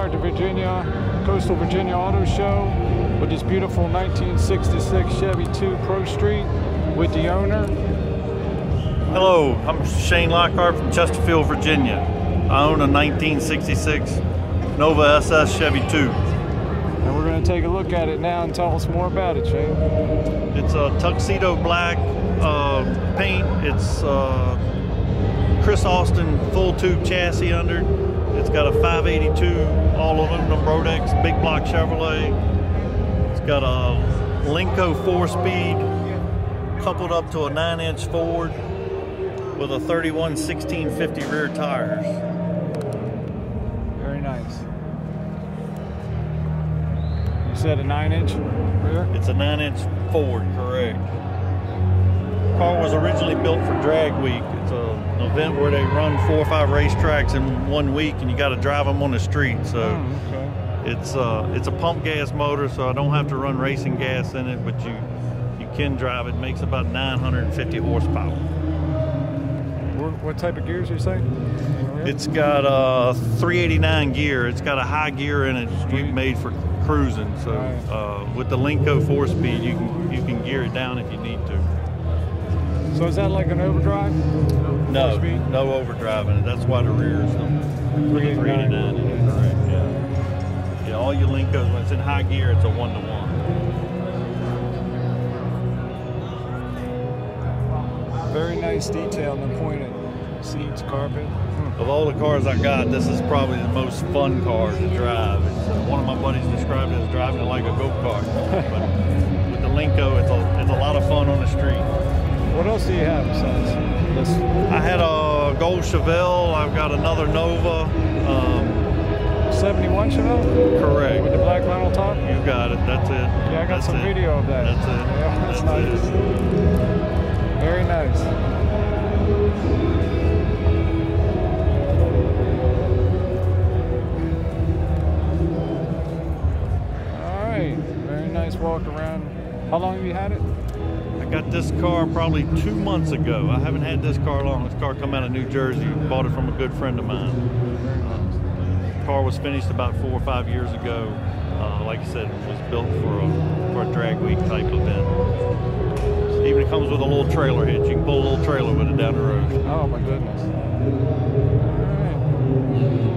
are at the Coastal Virginia Auto Show with this beautiful 1966 Chevy II Pro Street with the owner. Hello, I'm Shane Lockhart from Chesterfield, Virginia. I own a 1966 Nova SS Chevy II. And we're going to take a look at it now and tell us more about it, Shane. It's a tuxedo black paint. It's Chris Austin full tube chassis under. It's got a 582 all aluminum Rodex big block Chevrolet. It's got a Lenco 4-speed coupled up to a 9-inch Ford with a 31/1650 rear tires. Very nice. You said a 9-inch rear? It's a 9-inch Ford, correct. The car was originally built for Drag Week. It's an event where they run 4 or 5 racetracks in one week, and you got to drive them on the street. So it's a pump gas motor, so I don't have to run racing gas in it, but you can drive it. It makes about 950 horsepower. What type of gears are you saying? It's got a 389 gear. It's got a high gear in it. You made for cruising. So with the Lenco 4-speed, you can gear it down if you need to. So is that like an overdrive? No, no overdrive in it. That's why the rear is the 389 in it. Correct, yeah. Yeah, all your Lencos, when it's in high gear, it's a 1-to-1. Very nice detail in the pointed seats, carpet. Of all the cars I got, this is probably the most fun car to drive. It's, one of my buddies described it as driving it like a go-kart. But with the Lenco, it's a lot of fun on the street. What else do you have besides this? I had a gold Chevelle. I've got another Nova. 71 Chevelle? Correct. With the black vinyl top? You got it. That's it. Yeah, I got some video of that. That's it. Yeah, that's nice. It. Very nice. All right. Very nice walk around. How long have you had it? Got this car probably 2 months ago. I haven't had this car long. This car come out of New Jersey. Bought it from a good friend of mine. The car was finished about 4 or 5 years ago. Like I said, it was built for a drag week type event. Even it comes with a little trailer hitch. You can pull a little trailer with it down the road. Oh my goodness.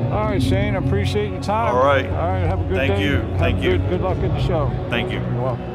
All right. All right, Shane, I appreciate your time. All right. All right, have a good day. Thank you. Good luck at the show. Thank you. You're welcome.